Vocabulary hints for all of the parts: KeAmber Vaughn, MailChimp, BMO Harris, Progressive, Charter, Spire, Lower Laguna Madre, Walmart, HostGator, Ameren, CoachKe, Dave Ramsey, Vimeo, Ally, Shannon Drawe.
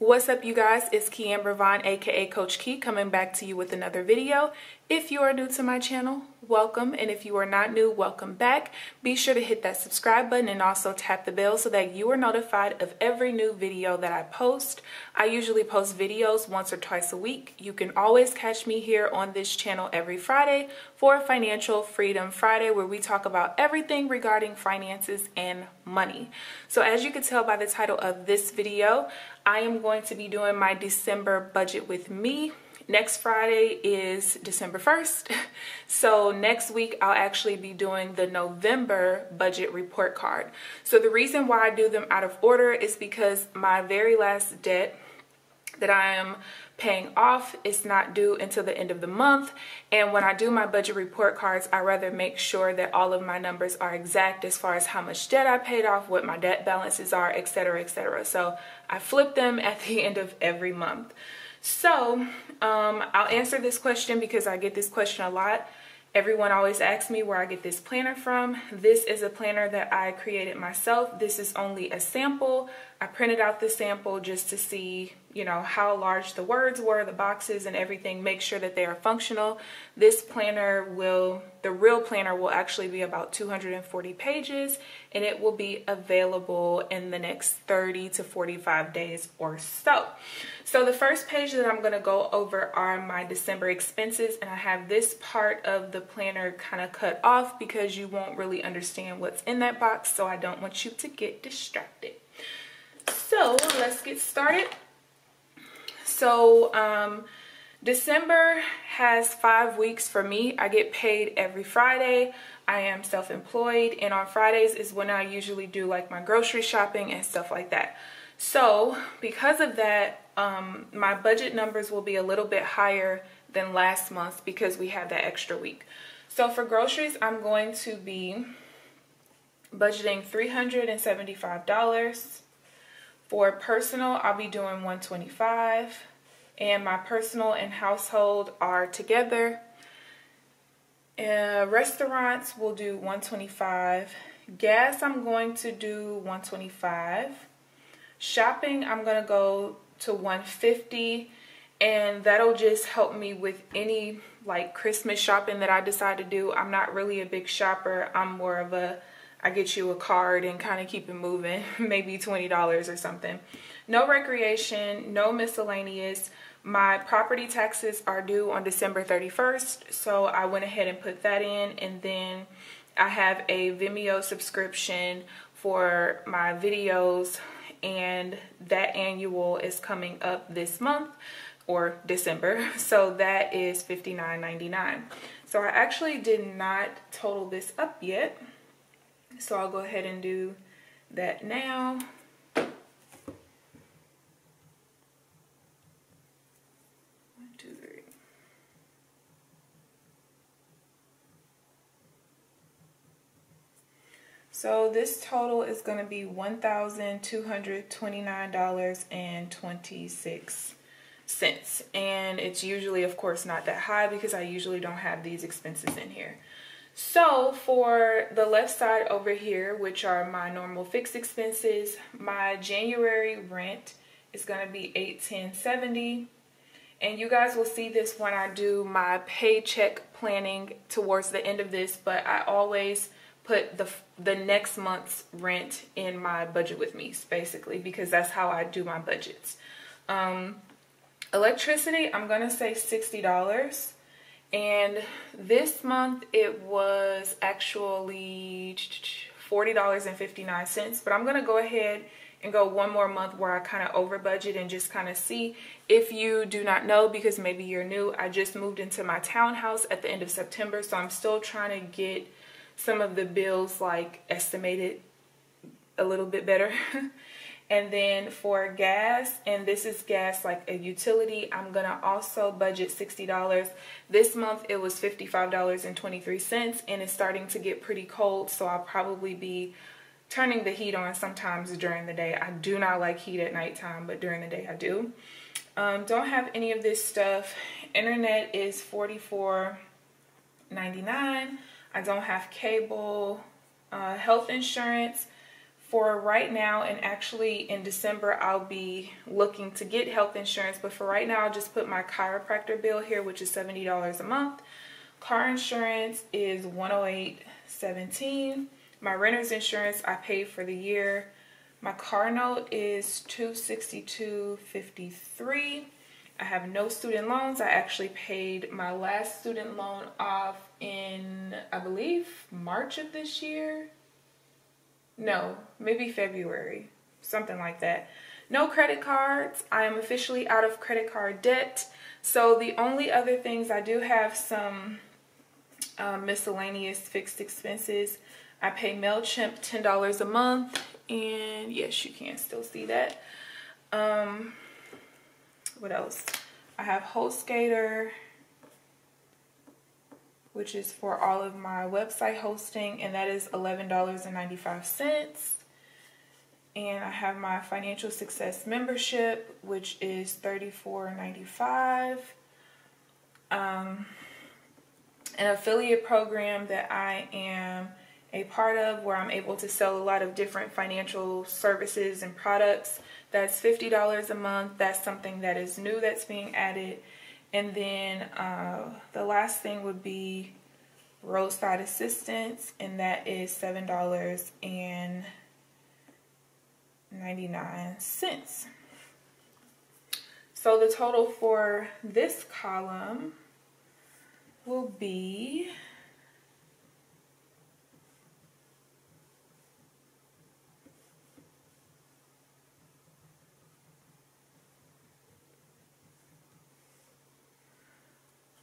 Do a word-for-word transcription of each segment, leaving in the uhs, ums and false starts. What's up, you guys? It's KeAmber Vaughn, aka Coach Key, coming back to you with another video. If you are new to my channel, welcome, and if you are not new, welcome back. Be sure to hit that subscribe button and also tap the bell so that you are notified of every new video that I post. I usually post videos once or twice a week. You can always catch me here on this channel every Friday for Financial Freedom Friday, where we talk about everything regarding finances and money. So as you can tell by the title of this video, I am going to be doing my December budget with me. Next Friday is December first, so next week I'll actually be doing the November budget report card. So the reason why I do them out of order is because my very last debt that I am paying off is not due until the end of the month, and when I do my budget report cards, I rather make sure that all of my numbers are exact as far as how much debt I paid off, what my debt balances are, etc, et cetera. So I flip them at the end of every month. So um, I'll answer this question because I get this question a lot. Everyone always asks me where I get this planner from. This is a planner that I created myself. This is only a sample. I printed out the sample just to see, you know, how large the words were, the boxes and everything, make sure that they are functional. This planner will, the real planner will actually be about two hundred forty pages, and it will be available in the next thirty to forty-five days or so. So the first page that I'm going to go over are my December expenses, and I have this part of the planner kind of cut off because you won't really understand what's in that box, so I don't want you to get distracted. So let's get started. So um, December has five weeks for me. I get paid every Friday. I am self-employed, and on Fridays is when I usually do like my grocery shopping and stuff like that. So because of that, um, my budget numbers will be a little bit higher than last month because we have that extra week. So for groceries, I'm going to be budgeting three hundred seventy-five dollars. For personal, I'll be doing one hundred twenty-five dollars, and my personal and household are together. Uh, restaurants will do one hundred twenty-five dollars. Gas, I'm going to do one hundred twenty-five dollars. Shopping, I'm going to go to one hundred fifty dollars, and that'll just help me with any like Christmas shopping that I decide to do. I'm not really a big shopper. I'm more of a I get you a card and kind of keep it moving, maybe twenty dollars or something. No recreation, no miscellaneous. My property taxes are due on December thirty-first, so I went ahead and put that in. And then I have a Vimeo subscription for my videos, and that annual is coming up this month or December, so that is fifty-nine ninety-nine. So I actually did not total this up yet. So I'll go ahead and do that now. One, two, three. So this total is going to be one thousand two hundred twenty-nine dollars and twenty-six cents. And it's usually, of course, not that high because I usually don't have these expenses in here. So for the left side over here, which are my normal fixed expenses, my January rent is going to be eight ten seventy, and you guys will see this when I do my paycheck planning towards the end of this, but I always put the the next month's rent in my budget with me, basically, because that's how I do my budgets. Um, electricity, I'm going to say sixty dollars. And this month it was actually forty dollars and fifty-nine cents, but I'm going to go ahead and go one more month where I kind of over budget and just kind of see. If you do not know, because maybe you're new, I just moved into my townhouse at the end of September, so I'm still trying to get some of the bills like estimated a little bit better. And then for gas, and this is gas like a utility, I'm gonna also budget sixty dollars. This month it was fifty-five dollars and twenty-three cents, and it's starting to get pretty cold, so I'll probably be turning the heat on sometimes during the day. I do not like heat at nighttime, but during the day I do. Um, don't have any of this stuff. Internet is forty-four ninety-nine. I don't have cable. Uh, health insurance, for right now, and actually in December I'll be looking to get health insurance, but for right now I'll just put my chiropractor bill here, which is seventy dollars a month. Car insurance is one oh eight seventeen. My renter's insurance I paid for the year. My car note is two sixty-two fifty-three. I have no student loans. I actually paid my last student loan off in, I believe, March of this year. No, maybe February, something like that. No credit cards. I am officially out of credit card debt. So the only other things, I do have some um, miscellaneous fixed expenses. I pay MailChimp ten dollars a month, and yes, you can still see that. Um, what else? I have HostGator, which is for all of my website hosting, and that is eleven dollars and ninety-five cents. And I have my Financial Success membership, which is thirty-four ninety-five. Um, an affiliate program that I am a part of, where I'm able to sell a lot of different financial services and products. That's fifty dollars a month. That's something that is new that's being added. And then uh, the last thing would be roadside assistance, and that is seven dollars and ninety-nine cents. So the total for this column will be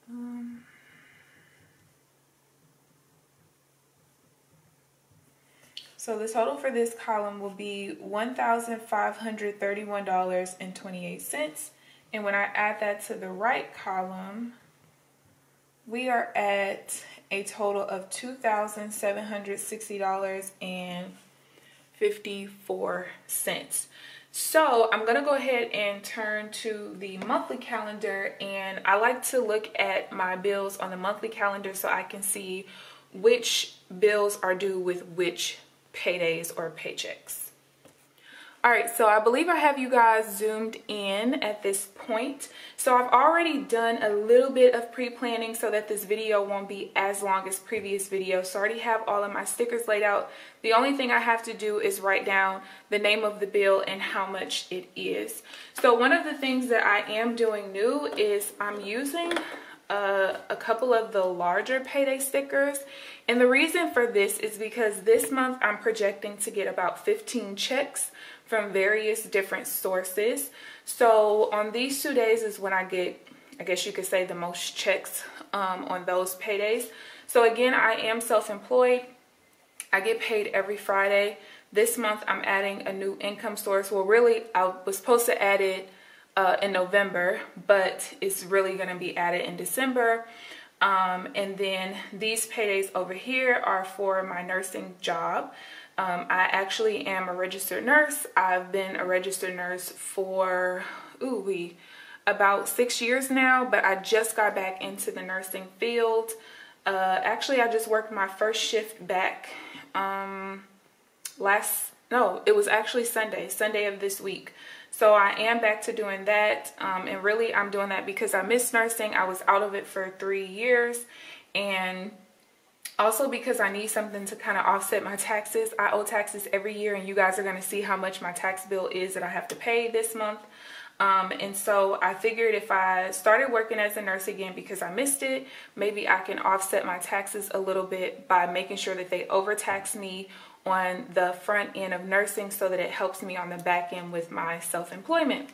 Um, so the total for this column will be one thousand five hundred thirty-one dollars and twenty-eight cents. And when I add that to the right column, we are at a total of two thousand seven hundred sixty dollars and fifty-four cents. So I'm going to go ahead and turn to the monthly calendar, and I like to look at my bills on the monthly calendar so I can see which bills are due with which paydays or paychecks. All right, so I believe I have you guys zoomed in at this point. So I've already done a little bit of pre-planning so that this video won't be as long as previous videos. So I already have all of my stickers laid out. The only thing I have to do is write down the name of the bill and how much it is. So one of the things that I am doing new is I'm using Uh, a couple of the larger payday stickers, and the reason for this is because this month I'm projecting to get about fifteen checks from various different sources. So on these two days is when I get, I guess you could say, the most checks um, on those paydays. So again, I am self-employed. I get paid every Friday. This month I'm adding a new income source. Well, really I was supposed to add it Uh, in November, but it's really going to be added in December. Um, and then these paydays over here are for my nursing job. Um, I actually am a registered nurse. I've been a registered nurse for ooh wee, about six years now, but I just got back into the nursing field. Uh, actually, I just worked my first shift back um, last, no, it was actually Sunday, Sunday of this week. So I am back to doing that, um, and really I'm doing that because I miss nursing. I was out of it for three years, and also because I need something to kind of offset my taxes. I owe taxes every year, and you guys are going to see how much my tax bill is that I have to pay this month. Um, and so I figured if I started working as a nurse again because I missed it, maybe I can offset my taxes a little bit by making sure that they overtax me on the front end of nursing so that it helps me on the back end with my self-employment.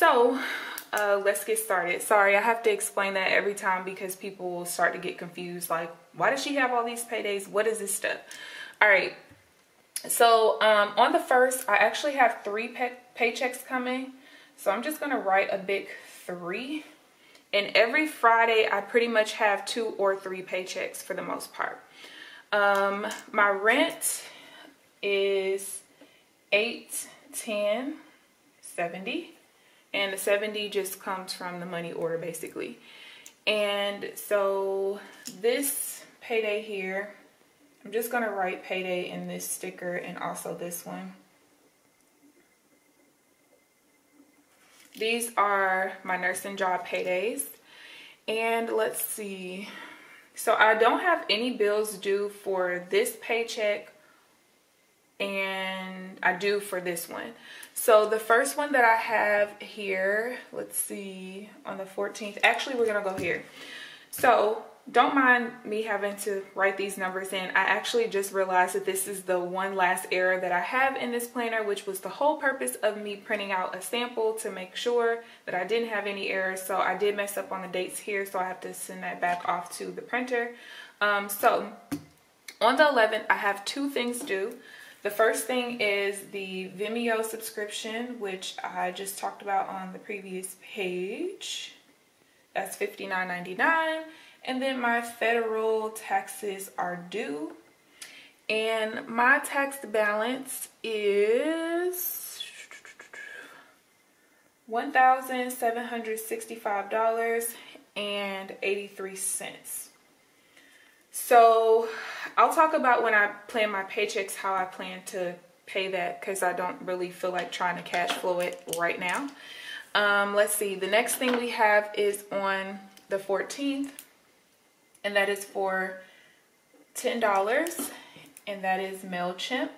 So uh, let's get started. Sorry, I have to explain that every time because people will start to get confused, like, why does she have all these paydays? What is this stuff? All right, so um, on the first, I actually have three pay paychecks coming. So I'm just gonna write a big three. And every Friday, I pretty much have two or three paychecks for the most part. Um, my rent is eight, ten, seventy, and the seventy just comes from the money order basically. And so this payday here, I'm just going to write payday in this sticker and also this one. These are my nursing job paydays. And let's see. So I don't have any bills due for this paycheck, and I do for this one. So the first one that I have here, let's see, on the fourteenth. Actually, we're going to go here. So don't mind me having to write these numbers in. I actually just realized that this is the one last error that I have in this planner, which was the whole purpose of me printing out a sample to make sure that I didn't have any errors. So I did mess up on the dates here, so I have to send that back off to the printer. Um, so on the eleventh, I have two things due. The first thing is the Vimeo subscription, which I just talked about on the previous page. That's fifty-nine ninety-nine. And then my federal taxes are due. And my tax balance is one thousand seven hundred sixty-five dollars and eighty-three cents. So I'll talk about when I plan my paychecks how I plan to pay that, because I don't really feel like trying to cash flow it right now. Um, let's see. The next thing we have is on the fourteenth, and that is for ten dollars, and that is MailChimp.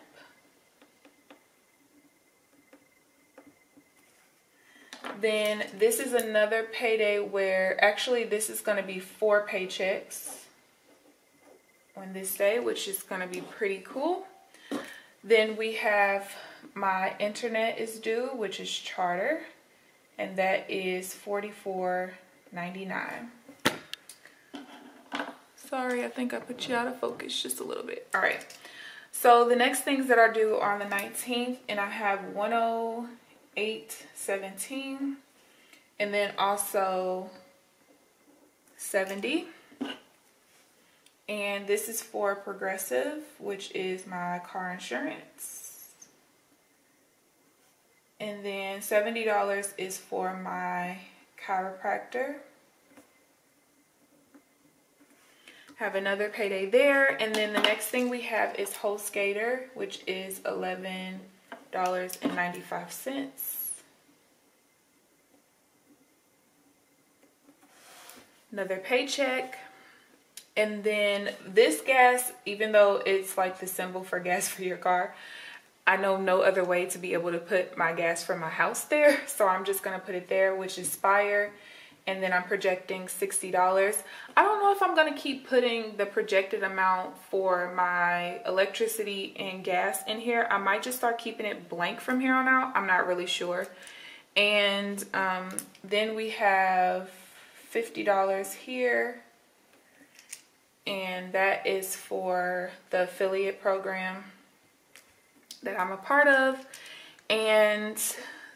Then this is another payday where actually this is going to be four paychecks on this day, which is going to be pretty cool. Then we have my internet is due, which is Charter, and that is forty-four ninety-nine. Sorry, I think I put you out of focus just a little bit. All right, so the next things that are due are on the nineteenth, and I have one oh eight seventeen, and then also seventy. And this is for Progressive, which is my car insurance. And then seventy dollars is for my chiropractor. Have another payday there. And then the next thing we have is HostGator, which is eleven ninety-five. Another paycheck. And then this gas, even though it's like the symbol for gas for your car, I know no other way to be able to put my gas from my house there. So I'm just going to put it there, which is Spire. And then I'm projecting sixty dollars. I don't know if I'm going to keep putting the projected amount for my electricity and gas in here. I might just start keeping it blank from here on out. I'm not really sure. And um, then we have fifty dollars here. And that is for the affiliate program that I'm a part of. And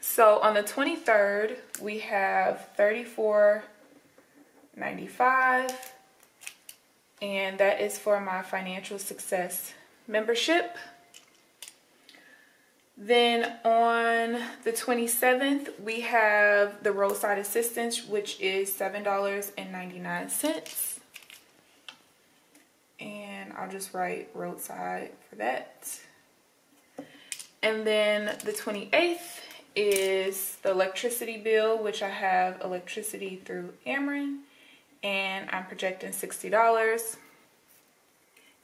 so on the twenty-third, we have thirty-four ninety-five, and that is for my financial success membership. Then on the twenty-seventh, we have the roadside assistance, which is seven ninety-nine. And I'll just write roadside for that. And then the twenty-eighth is the electricity bill, which I have electricity through Ameren, and I'm projecting sixty dollars.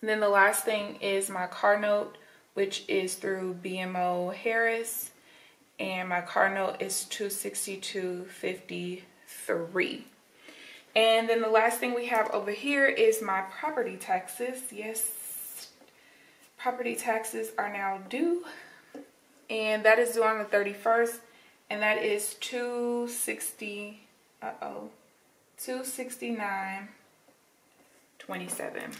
And then the last thing is my car note, which is through B M O Harris, and my car note is two sixty-two fifty-three. And then the last thing we have over here is my property taxes. Yes, property taxes are now due. And that is due on the thirty-first. And that is two sixty, uh-oh, two sixty-nine twenty-seven.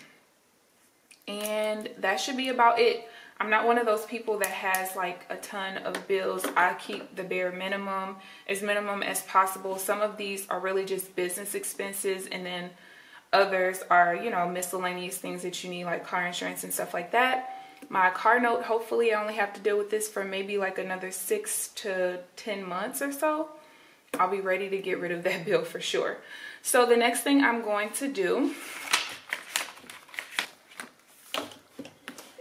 And that should be about it. I'm not one of those people that has like a ton of bills. I keep the bare minimum, as minimum as possible. Some of these are really just business expenses, and then others are, you know, miscellaneous things that you need, like car insurance and stuff like that. My car note, hopefully I only have to deal with this for maybe like another six to ten months or so. I'll be ready to get rid of that bill for sure. So the next thing I'm going to do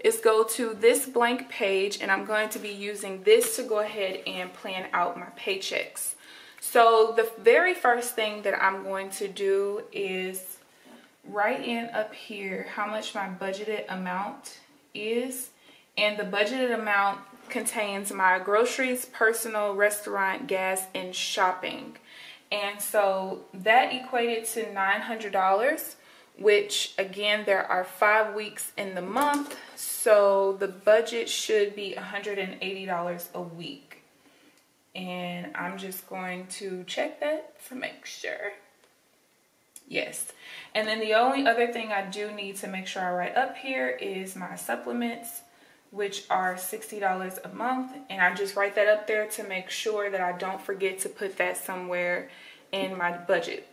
is go to this blank page, and I'm going to be using this to go ahead and plan out my paychecks. So the very first thing that I'm going to do is write in up here how much my budgeted amount is, and the budgeted amount contains my groceries, personal, restaurant, gas, and shopping. And so that equated to nine hundred dollars, which again, there are five weeks in the month, so the budget should be one hundred eighty dollars a week. And I'm just going to check that to make sure. Yes. And then the only other thing I do need to make sure I write up here is my supplements, which are sixty dollars a month. And I just write that up there to make sure that I don't forget to put that somewhere in my budget.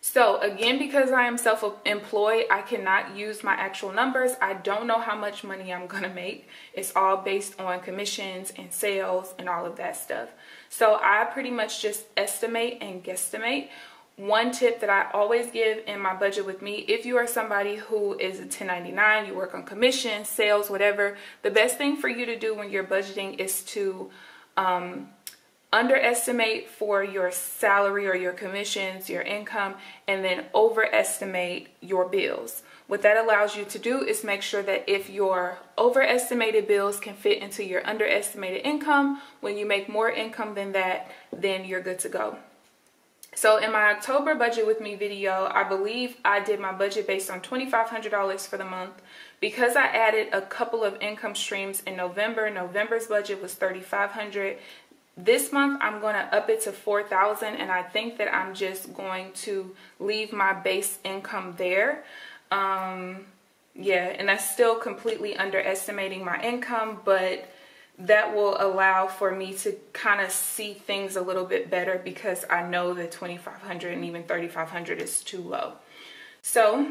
So again, because I am self-employed, I cannot use my actual numbers. I don't know how much money I'm gonna make. It's all based on commissions and sales and all of that stuff. So I pretty much just estimate and guesstimate. One tip that I always give in my budget with me, if you are somebody who is a ten ninety-nine, you work on commission, sales, whatever, the best thing for you to do when you're budgeting is to um, underestimate for your salary or your commissions, your income, and then overestimate your bills. What that allows you to do is make sure that if your overestimated bills can fit into your underestimated income, when you make more income than that, then you're good to go. So in my October budget with me video, I believe I did my budget based on twenty-five hundred dollars for the month. Because I added a couple of income streams in November, November's budget was thirty-five hundred dollars. This month, I'm going to up it to four thousand dollars, and I think that I'm just going to leave my base income there. Um, yeah, and that's still completely underestimating my income, but that will allow for me to kind of see things a little bit better, because I know that twenty-five hundred dollars and even thirty-five hundred dollars is too low. So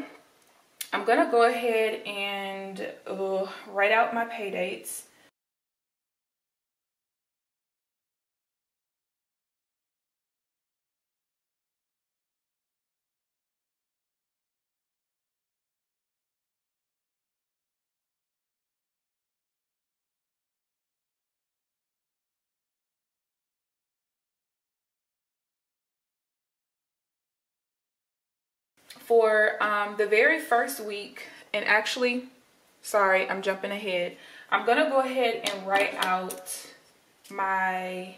I'm going to go ahead and uh, write out my pay dates. For um, the very first week, and actually, sorry, I'm jumping ahead. I'm gonna go ahead and write out my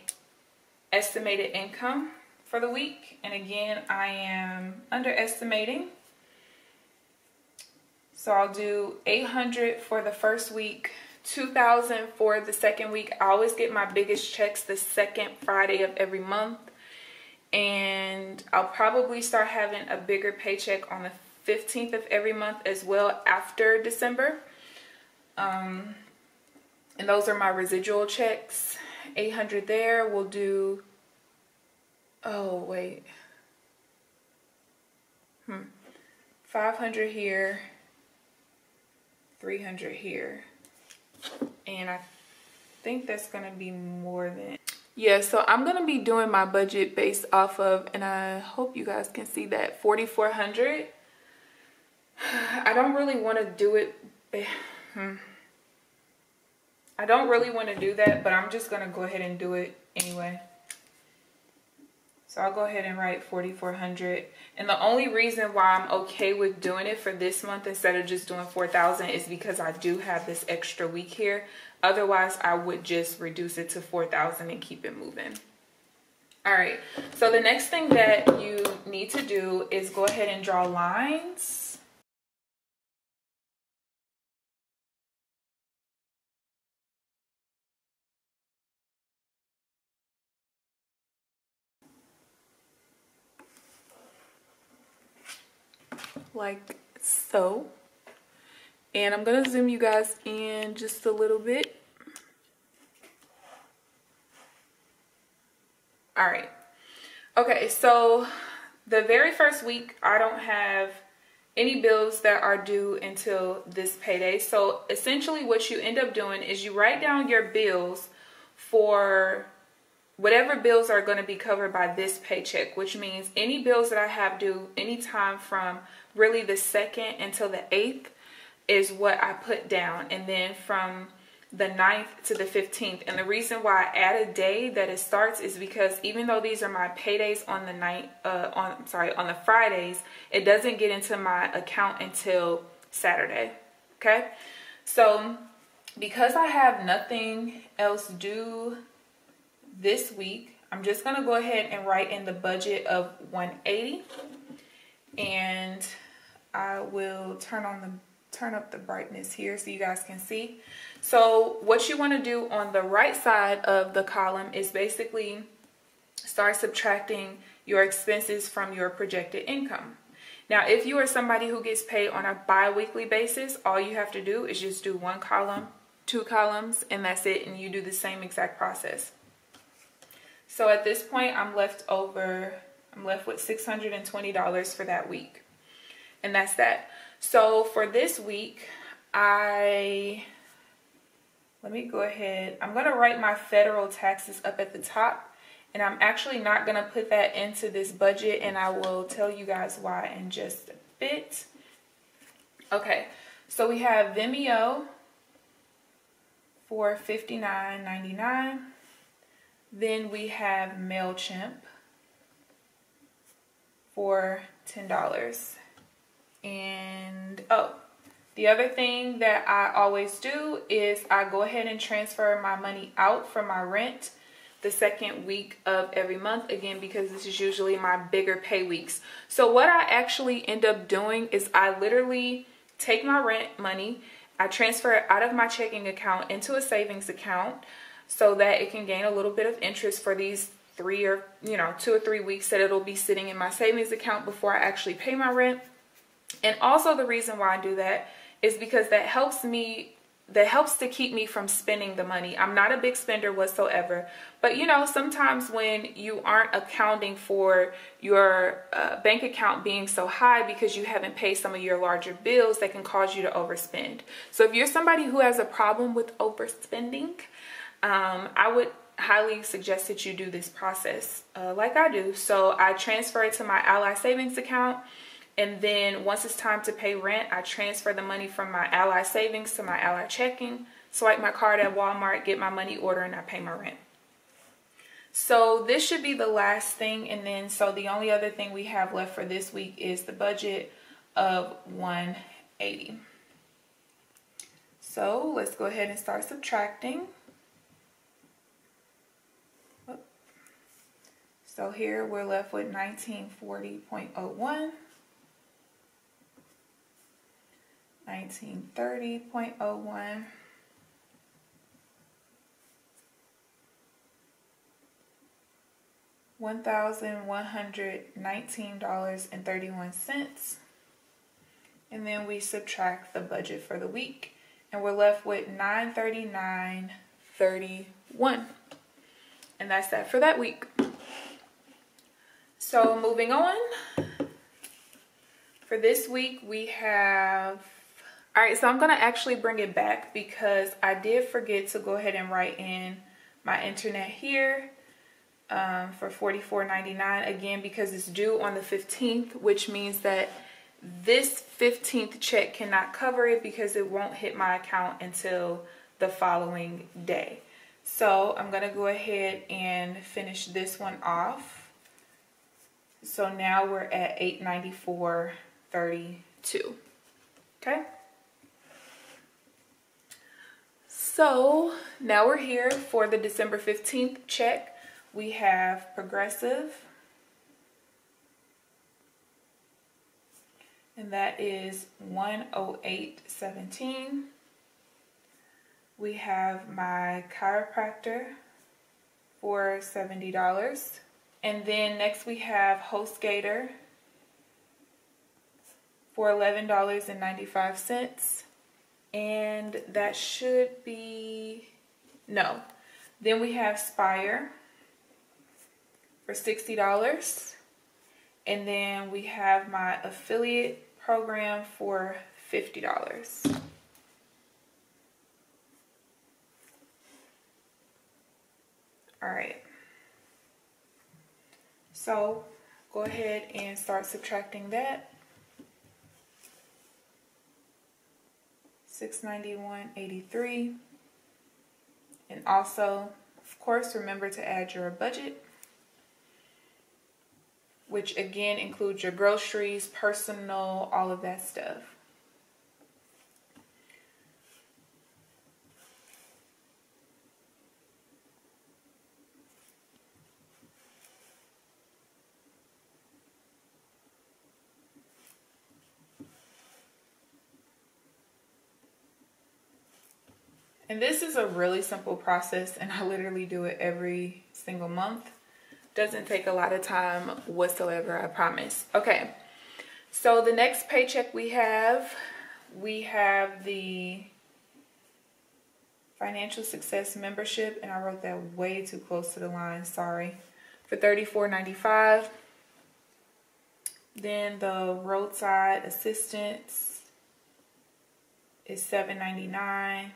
estimated income for the week. And again, I am underestimating. So I'll do eight hundred for the first week, two thousand for the second week. I always get my biggest checks the second Friday of every month. And I'll probably start having a bigger paycheck on the fifteenth of every month as well, after December. Um, and those are my residual checks. eight hundred there. We'll do, oh wait, hmm. five hundred here, three hundred here. And I think that's gonna be more than, yeah, so I'm going to be doing my budget based off of, and I hope you guys can see that, forty-four hundred dollars. I don't really want to do it. I don't really want to do that, but I'm just going to go ahead and do it anyway. So I'll go ahead and write forty-four hundred dollars. And the only reason why I'm okay with doing it for this month instead of just doing four thousand dollars is because I do have this extra week here. Otherwise, I would just reduce it to four thousand dollars and keep it moving. All right, so the next thing that you need to do is go ahead and draw lines. Like so. And I'm going to zoom you guys in just a little bit. All right. Okay, so the very first week, I don't have any bills that are due until this payday. So essentially what you end up doing is you write down your bills for whatever bills are going to be covered by this paycheck, which means any bills that I have due anytime from really the second until the eighth. is what I put down, and then from the ninth to the fifteenth. And the reason why I add a day that it starts is because even though these are my paydays on the night, uh, on I'm sorry, on the Fridays, it doesn't get into my account until Saturday. Okay, so because I have nothing else due this week, I'm just gonna go ahead and write in the budget of one eighty, and I will turn on the turn up the brightness here so you guys can see. So what you want to do on the right side of the column is basically start subtracting your expenses from your projected income. Now, if you are somebody who gets paid on a bi-weekly basis, all you have to do is just do one column, two columns, and that's it, and you do the same exact process. So at this point, I'm left over, I'm left with six hundred twenty dollars for that week. And that's that. So for this week, I, let me go ahead, I'm going to write my federal taxes up at the top, and I'm actually not going to put that into this budget, and I will tell you guys why in just a bit. Okay, so we have Vimeo for fifty-nine ninety-nine. Then we have MailChimp for ten dollars. And oh, the other thing that I always do is I go ahead and transfer my money out for my rent the second week of every month, again, because this is usually my bigger pay weeks. So what I actually end up doing is I literally take my rent money, I transfer it out of my checking account into a savings account so that it can gain a little bit of interest for these three or, you know, two or three weeks that it'll be sitting in my savings account before I actually pay my rent. And also the reason why I do that is because that helps me, that helps to keep me from spending the money. I'm not a big spender whatsoever, but you know, sometimes when you aren't accounting for your uh, bank account being so high because you haven't paid some of your larger bills, that can cause you to overspend. So if you're somebody who has a problem with overspending, um, I would highly suggest that you do this process uh, like I do. So I transfer it to my Ally savings account. And then once it's time to pay rent, I transfer the money from my Ally savings to my Ally checking, swipe my card at Walmart, get my money order, and I pay my rent. So this should be the last thing. And then, so the only other thing we have left for this week is the budget of one eighty. So let's go ahead and start subtracting. So here we're left with nineteen forty point oh one. nineteen thirty point oh one, one thousand one hundred nineteen dollars and thirty-one cents, and then we subtract the budget for the week, and we're left with nine thirty-nine thirty-one, and that's that for that week. So moving on, for this week we have, all right, so I'm going to actually bring it back because I did forget to go ahead and write in my internet here um, for forty-four ninety-nine, again, because it's due on the fifteenth, which means that this fifteenth check cannot cover it because it won't hit my account until the following day. So I'm going to go ahead and finish this one off. So now we're at eight ninety-four thirty-two, okay? So now we're here for the December fifteenth check. We have Progressive, and that is one oh eight seventeen. We have my chiropractor for seventy dollars. And then next we have HostGator for eleven dollars and ninety-five cents. And that should be, no. Then we have Spire for sixty dollars. And then we have my affiliate program for fifty dollars. All right. So go ahead and start subtracting that. six ninety-one eighty-three. And also, of course, remember to add your budget, which again includes your groceries, personal, all of that stuff. And this is a really simple process, and I literally do it every single month. Doesn't take a lot of time whatsoever, I promise. Okay, so the next paycheck we have, we have the Financial Success Membership, and I wrote that way too close to the line, sorry, for thirty-four ninety-five. Then the Roadside Assistance is seven ninety-nine.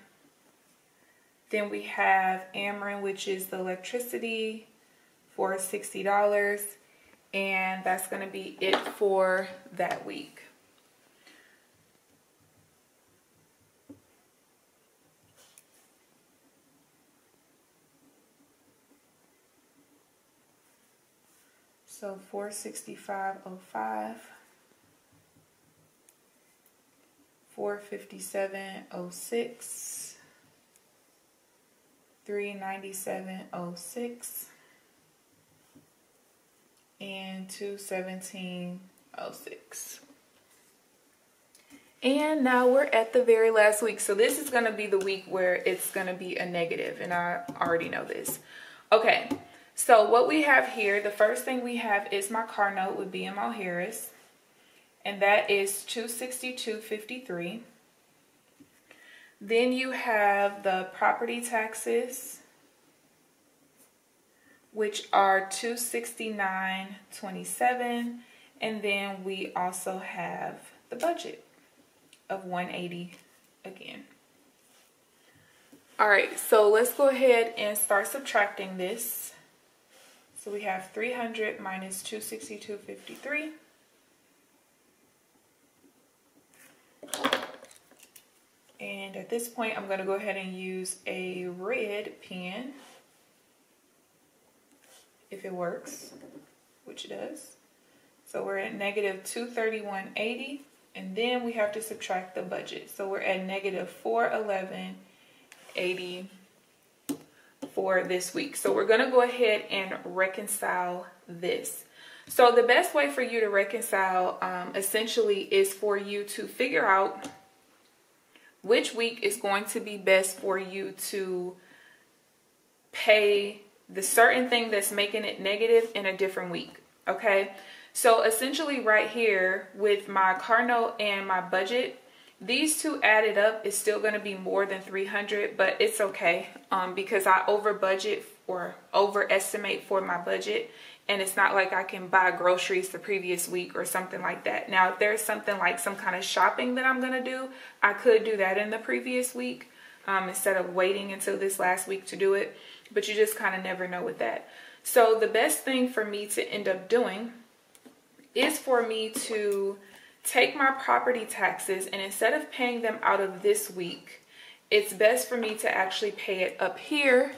Then we have Ameren, which is the electricity for sixty dollars, and that's gonna be it for that week. So four sixty-five oh five, four fifty-seven oh six, three ninety-seven oh six, and two seventeen oh six. And now we're at the very last week. So this is going to be the week where it's going to be a negative, and I already know this. Okay, so what we have here, the first thing we have is my car note with B M O Harris, and that is two sixty-two fifty-three. Then you have the property taxes, which are two sixty-nine twenty-seven, and then we also have the budget of one eighty again. All right, so let's go ahead and start subtracting this. So we have three hundred minus two sixty-two fifty-three. And at this point, I'm going to go ahead and use a red pen, if it works, which it does. So we're at negative two thirty-one eighty, and then we have to subtract the budget. So we're at negative four eleven eighty for this week. So we're going to go ahead and reconcile this. So the best way for you to reconcile um, essentially is for you to figure out which week is going to be best for you to pay the certain thing that's making it negative in a different week, okay? So essentially right here with my car note and my budget, these two added up is still gonna be more than three hundred, but it's okay um, because I over budget or overestimate for my budget, and it's not like I can buy groceries the previous week or something like that. Now, if there's something like some kind of shopping that I'm gonna do, I could do that in the previous week um, instead of waiting until this last week to do it, but you just kind of never know with that. So the best thing for me to end up doing is for me to take my property taxes, and instead of paying them out of this week, it's best for me to actually pay it up here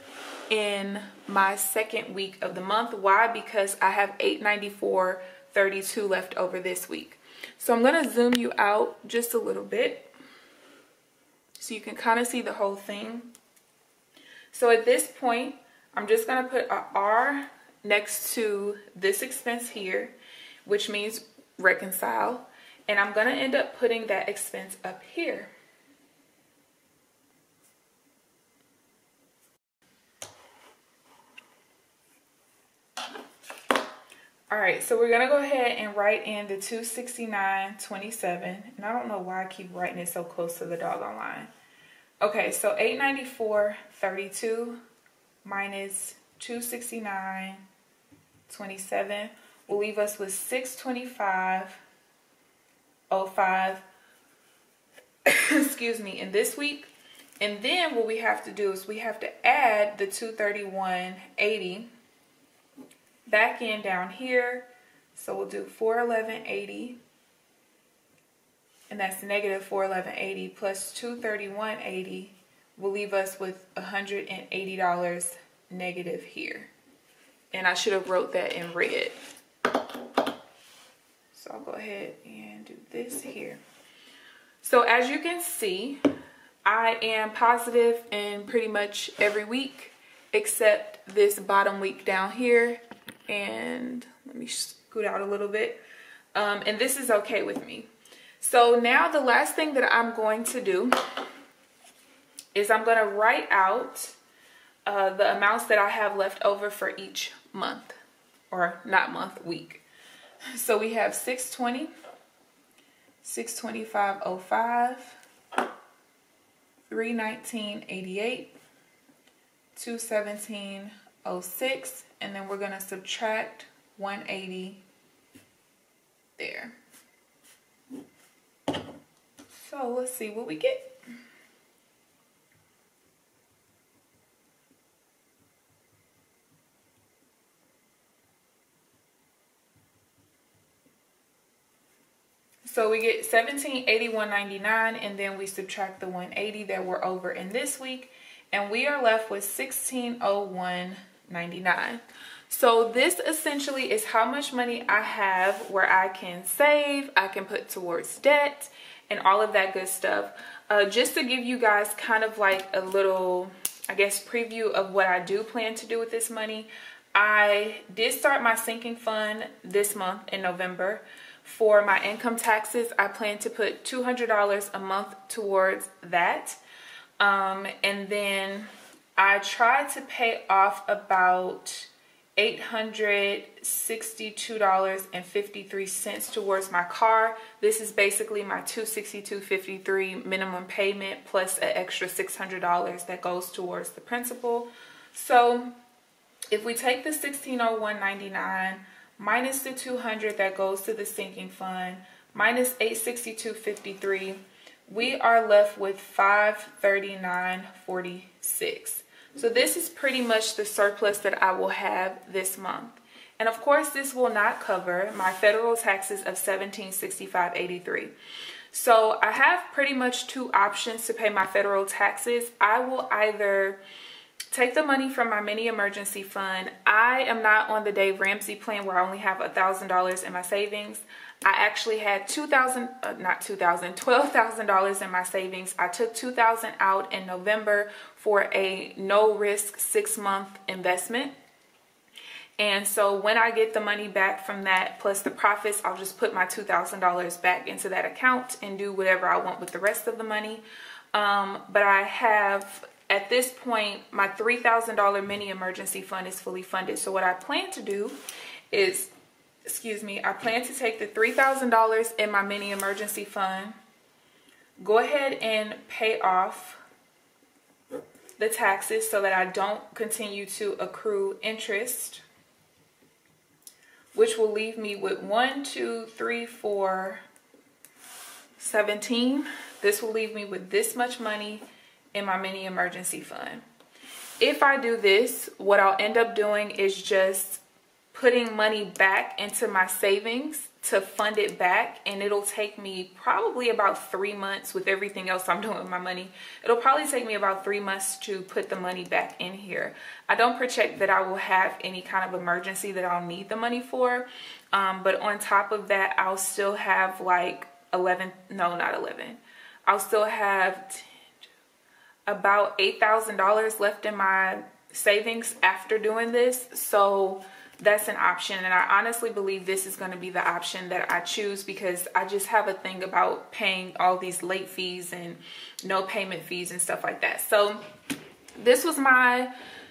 in my second week of the month. Why? Because I have eight ninety-four thirty-two left over this week. So I'm gonna zoom you out just a little bit so you can kind of see the whole thing. So at this point, I'm just gonna put an R next to this expense here, which means reconcile, and I'm gonna end up putting that expense up here. All right, so we're gonna go ahead and write in the two sixty-nine twenty-seven, and I don't know why I keep writing it so close to the doggone line. Okay, so eight ninety-four thirty-two minus two sixty-nine twenty-seven will leave us with six twenty-five oh five, excuse me, in this week. And then what we have to do is we have to add the two thirty-one eighty back in down here. So we'll do four eleven eighty and that's negative four eleven eighty plus two thirty-one eighty will leave us with one hundred eighty dollars negative here. And I should have wrote that in red. So I'll go ahead and do this here. So as you can see, I am positive in pretty much every week except this bottom week down here. And let me scoot out a little bit. Um, and this is okay with me. So now the last thing that I'm going to do is I'm going to write out uh, the amounts that I have left over for each month, or not month, week. So we have six twenty, six twenty-five oh five, three nineteen eighty-eight, two seventeen oh six, and then we're going to subtract one eighty there. So let's see what we get. So we get seventeen eighty-one ninety-nine, and then we subtract the one eighty that we're over in this week, and we are left with sixteen oh one ninety-nine. So this essentially is how much money I have where I can save, I can put towards debt, and all of that good stuff. Uh, just to give you guys kind of like a little, I guess, preview of what I do plan to do with this money. I did start my sinking fund this month in November. For my income taxes, I plan to put two hundred dollars a month towards that. Um, and then I try to pay off about eight hundred sixty-two dollars and fifty-three cents towards my car. This is basically my two hundred sixty-two dollars and fifty-three cents minimum payment plus an extra six hundred dollars that goes towards the principal. So if we take the sixteen oh one ninety-nine minus the two hundred dollars that goes to the sinking fund minus eight hundred sixty-two dollars and fifty-three cents, we are left with five hundred thirty-nine dollars and forty-six cents. So this is pretty much the surplus that I will have this month. And of course, this will not cover my federal taxes of one thousand seven hundred sixty-five dollars and eighty-three cents. So I have pretty much two options to pay my federal taxes. I will either take the money from my mini emergency fund. I am not on the Dave Ramsey plan where I only have one thousand dollars in my savings. I actually had two thousand, uh, not two thousand, twelve thousand dollars in my savings. I took two thousand dollars out in November for a no-risk six-month investment. And so when I get the money back from that plus the profits, I'll just put my two thousand dollars back into that account and do whatever I want with the rest of the money. Um, but I have... At this point, my three thousand dollar mini emergency fund is fully funded. So what I plan to do is, excuse me, I plan to take the three thousand dollars in my mini emergency fund, go ahead and pay off the taxes so that I don't continue to accrue interest, which will leave me with one, two, three, four, seventeen. This will leave me with this much money in my mini emergency fund. If I do this, what I'll end up doing is just putting money back into my savings to fund it back, and it'll take me probably about three months with everything else I'm doing with my money. It'll probably take me about three months to put the money back in here. I don't project that I will have any kind of emergency that I'll need the money for, um, but on top of that, I'll still have like eleven, no, not eleven. I'll still have about eight thousand dollars left in my savings after doing this. So that's an option. And I honestly believe this is going to be the option that I choose, because I just have a thing about paying all these late fees and no payment fees and stuff like that. So this was my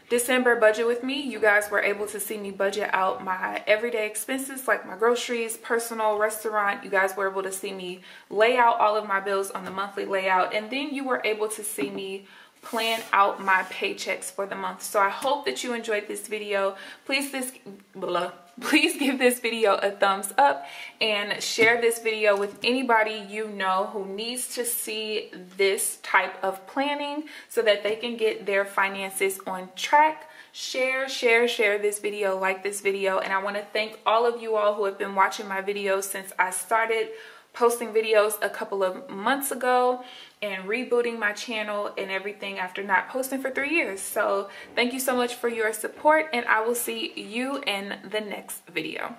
December budget with me. You guys were able to see me budget out my everyday expenses like my groceries, personal, restaurant. You guys were able to see me lay out all of my bills on the monthly layout, and then you were able to see me plan out my paychecks for the month. So I hope that you enjoyed this video. Please this blah, please give this video a thumbs up and share this video with anybody you know who needs to see this type of planning so that they can get their finances on track. Share, share, share this video, like this video, and I want to thank all of you all who have been watching my videos since I started. posting videos a couple of months ago and rebooting my channel and everything after not posting for three years. So thank you so much for your support, and I will see you in the next video.